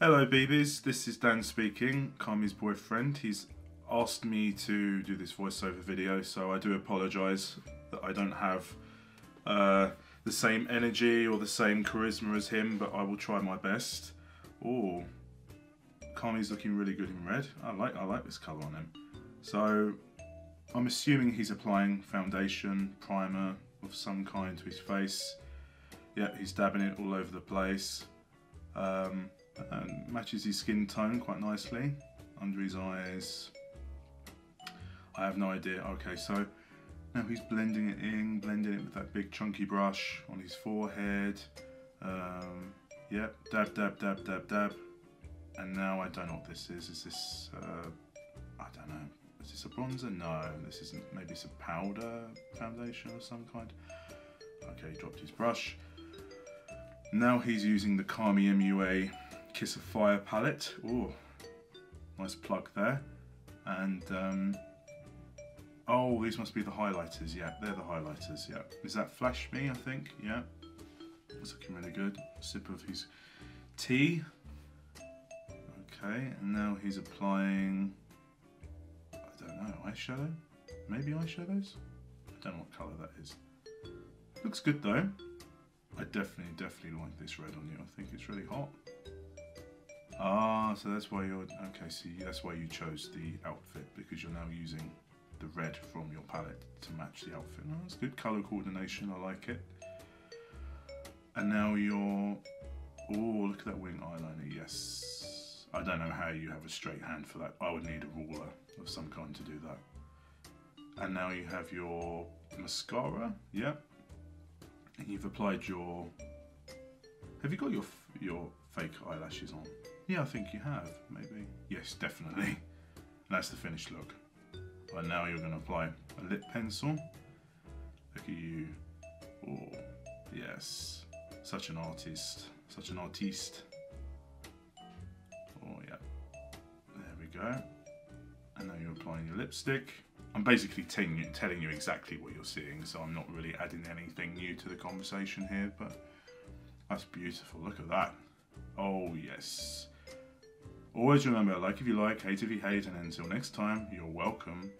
Hello babies, this is Dan speaking, Kami's boyfriend. He's asked me to do this voiceover video, so I do apologise that I don't have the same energy or the same charisma as him, but I will try my best. Oh, Kami's looking really good in red. I like this colour on him. So I'm assuming he's applying foundation, primer of some kind to his face. Yeah, he's dabbing it all over the place. And matches his skin tone quite nicely under his eyes. I have no idea. Okay, so now he's blending it in, blending it with that big chunky brush on his forehead. Yep, dab, dab, dab, dab, dab. And now I don't know what this is. Is this, I don't know. Is this a bronzer? No, this isn't. Maybe it's a powder foundation of some kind. Okay, he dropped his brush. Now he's using the Carmi MUA Kiss of Fire palette. Oh, nice plug there. And, oh, these must be the highlighters. Yeah, they're the highlighters, yeah. Is that Flash Me, I think? Yeah. That's looking really good. Sip of his tea. Okay, and now he's applying, I don't know, eyeshadow? Maybe eyeshadows? I don't know what colour that is. Looks good though. I definitely like this red on you. I think it's really hot. Ah, so that's why you're, okay, see, that's why you chose the outfit, because you're now using the red from your palette to match the outfit. Oh, that's good colour coordination, I like it. And now you're, oh, look at that wing eyeliner, yes. I don't know how you have a straight hand for that. I would need a ruler of some kind to do that. And now you have your mascara, yep. And you've applied your, have you got your fake eyelashes on? Yeah, I think you have, maybe. Yes, definitely. And that's the finished look. But now you're going to apply a lip pencil. Look at you. Oh, yes. Such an artist. Such an artiste. Oh, yeah. There we go. And now you're applying your lipstick. I'm basically telling you exactly what you're seeing, so I'm not really adding anything new to the conversation here, but that's beautiful. Look at that. Oh, yes. Always remember, like if you like, hate if you hate, and until next time, you're welcome.